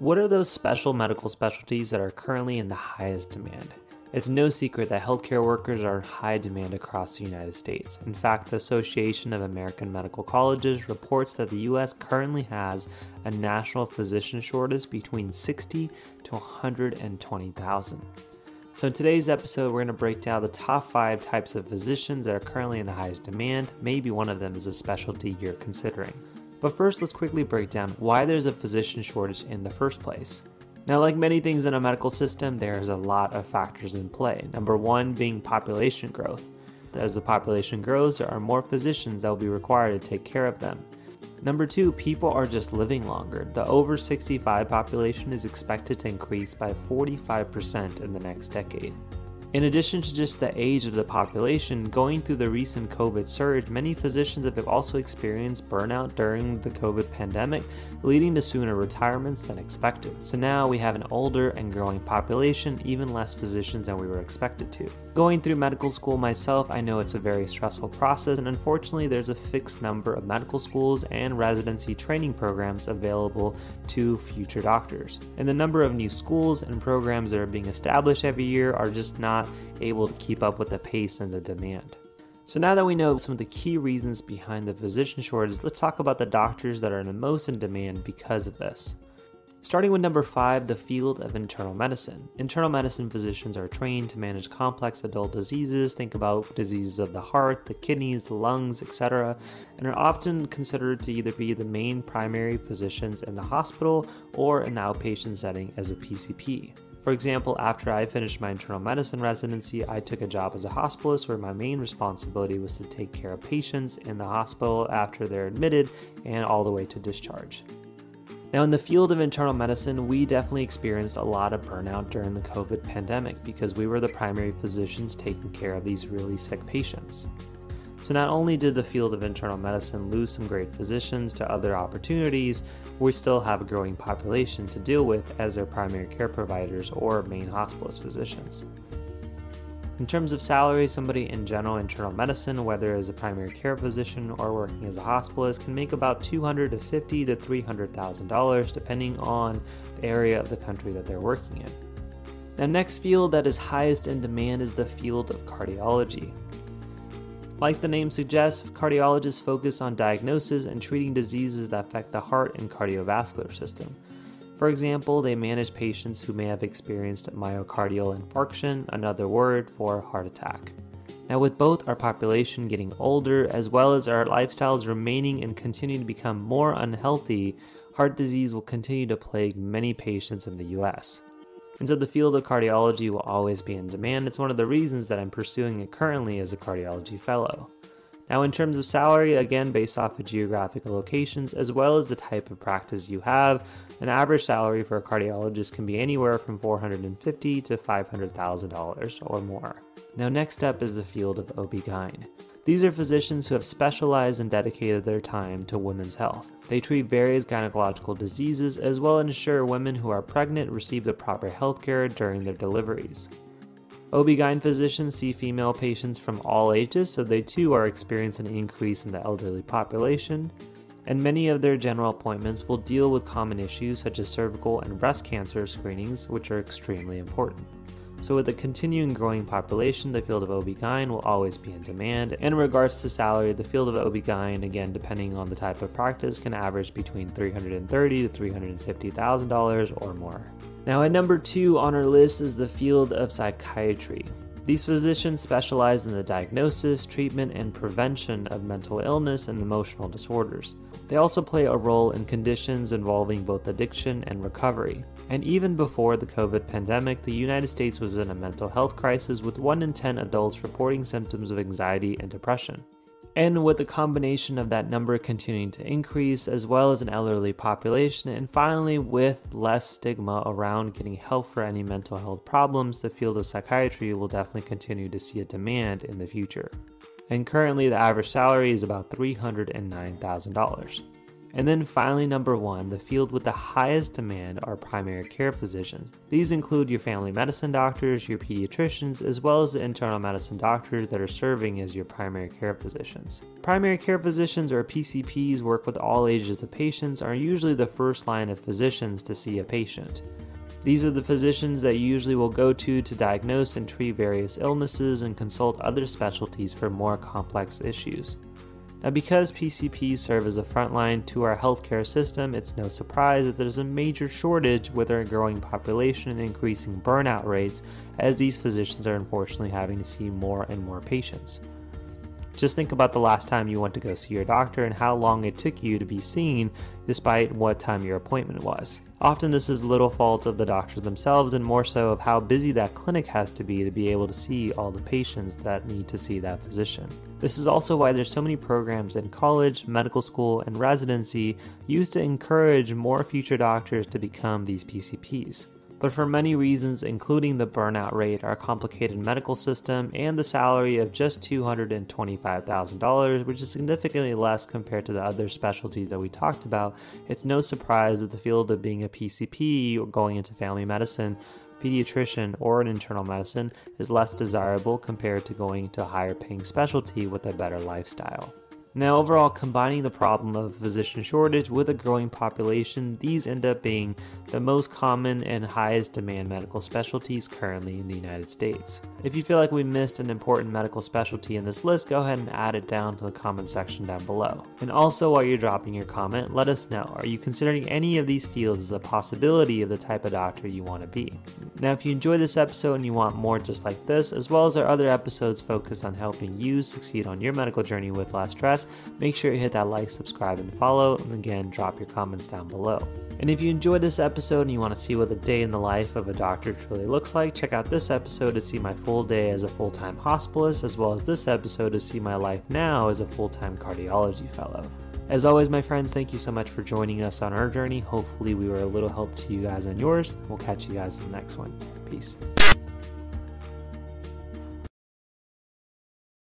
What are those special medical specialties that are currently in the highest demand? It's no secret that healthcare workers are in high demand across the United States. In fact, the Association of American Medical Colleges reports that the U.S. currently has a national physician shortage between 60 to 120,000. So in today's episode, we're going to break down the top 5 types of physicians that are currently in the highest demand. Maybe one of them is a specialty you're considering. But first, let's quickly break down why there's a physician shortage in the first place. Now, like many things in a medical system, there's a lot of factors in play. Number one being population growth. As the population grows, there are more physicians that will be required to take care of them. Number two, people are just living longer. The over 65 population is expected to increase by 45% in the next decade. In addition to just the age of the population, going through the recent COVID surge, many physicians have also experienced burnout during the COVID pandemic, leading to sooner retirements than expected. So now we have an older and growing population, even less physicians than we were expected to. Going through medical school myself, I know it's a very stressful process, and unfortunately there's a fixed number of medical schools and residency training programs available to future doctors. And the number of new schools and programs that are being established every year are just not able to keep up with the pace and the demand. So now that we know some of the key reasons behind the physician shortage, let's talk about the doctors that are the most in demand because of this. Starting with number 5, the field of internal medicine. Internal medicine physicians are trained to manage complex adult diseases, think about diseases of the heart, the kidneys, the lungs, etc., and are often considered to either be the main primary physicians in the hospital or in the outpatient setting as a PCP. For example, after I finished my internal medicine residency, I took a job as a hospitalist where my main responsibility was to take care of patients in the hospital after they're admitted and all the way to discharge. Now, in the field of internal medicine, we definitely experienced a lot of burnout during the COVID pandemic because we were the primary physicians taking care of these really sick patients. So not only did the field of internal medicine lose some great physicians to other opportunities, we still have a growing population to deal with as their primary care providers or main hospitalist physicians. In terms of salary, somebody in general internal medicine, whether as a primary care physician or working as a hospitalist, can make about $250,000 to $300,000 depending on the area of the country that they're working in. The next field that is highest in demand is the field of cardiology. Like the name suggests, cardiologists focus on diagnosis and treating diseases that affect the heart and cardiovascular system. For example, they manage patients who may have experienced myocardial infarction, another word for heart attack. Now, with both our population getting older as well as our lifestyles remaining and continuing to become more unhealthy, heart disease will continue to plague many patients in the U.S. And so the field of cardiology will always be in demand. It's one of the reasons that I'm pursuing it currently as a cardiology fellow. Now, in terms of salary, again, based off of geographical locations, as well as the type of practice you have, an average salary for a cardiologist can be anywhere from $450,000 to $500,000 or more. Now, next up is the field of OB-GYN. These are physicians who have specialized and dedicated their time to women's health. They treat various gynecological diseases as well as ensure women who are pregnant receive the proper health care during their deliveries. OB-GYN physicians see female patients from all ages, so they too are experiencing an increase in the elderly population, and many of their general appointments will deal with common issues such as cervical and breast cancer screenings, which are extremely important. So with a continuing growing population, the field of OB-GYN will always be in demand. In regards to salary, the field of OB-GYN, again, depending on the type of practice, can average between $330,000 to $350,000 or more. Now at number 2 on our list is the field of psychiatry. These physicians specialize in the diagnosis, treatment, and prevention of mental illness and emotional disorders. They also play a role in conditions involving both addiction and recovery. And even before the COVID pandemic, the United States was in a mental health crisis with 1 in 10 adults reporting symptoms of anxiety and depression. And with the combination of that number continuing to increase, as well as an elderly population, and finally with less stigma around getting help for any mental health problems, the field of psychiatry will definitely continue to see a demand in the future. And currently the average salary is about $309,000. And then finally, number one, the field with the highest demand are primary care physicians. These include your family medicine doctors, your pediatricians, as well as the internal medicine doctors that are serving as your primary care physicians. Primary care physicians, or PCPs, work with all ages of patients, are usually the first line of physicians to see a patient. These are the physicians that you usually will go to diagnose and treat various illnesses and consult other specialties for more complex issues. Now, because PCPs serve as a frontline to our healthcare system, it's no surprise that there's a major shortage with our growing population and increasing burnout rates, as these physicians are unfortunately having to see more and more patients. Just think about the last time you went to go see your doctor and how long it took you to be seen despite what time your appointment was. Often this is little fault of the doctors themselves and more so of how busy that clinic has to be able to see all the patients that need to see that physician. This is also why there's so many programs in college, medical school, and residency used to encourage more future doctors to become these PCPs. But for many reasons, including the burnout rate, our complicated medical system, and the salary of just $225,000, which is significantly less compared to the other specialties that we talked about, it's no surprise that the field of being a PCP or going into family medicine, pediatrician, or an internal medicine is less desirable compared to going to a higher paying specialty with a better lifestyle. Now, overall, combining the problem of physician shortage with a growing population, these end up being the most common and highest demand medical specialties currently in the United States. If you feel like we missed an important medical specialty in this list, go ahead and add it down to the comment section down below. And also, while you're dropping your comment, let us know, are you considering any of these fields as a possibility of the type of doctor you want to be? Now, if you enjoyed this episode and you want more just like this, as well as our other episodes focused on helping you succeed on your medical journey with less stress, make sure you hit that like, subscribe, and follow, and again, drop your comments down below. And if you enjoyed this episode and you want to see what a day in the life of a doctor truly looks like, check out this episode to see my full day as a full-time hospitalist, as well as this episode to see my life now as a full-time cardiology fellow. As always, my friends, thank you so much for joining us on our journey. Hopefully we were a little help to you guys on yours. We'll catch you guys in the next one. Peace.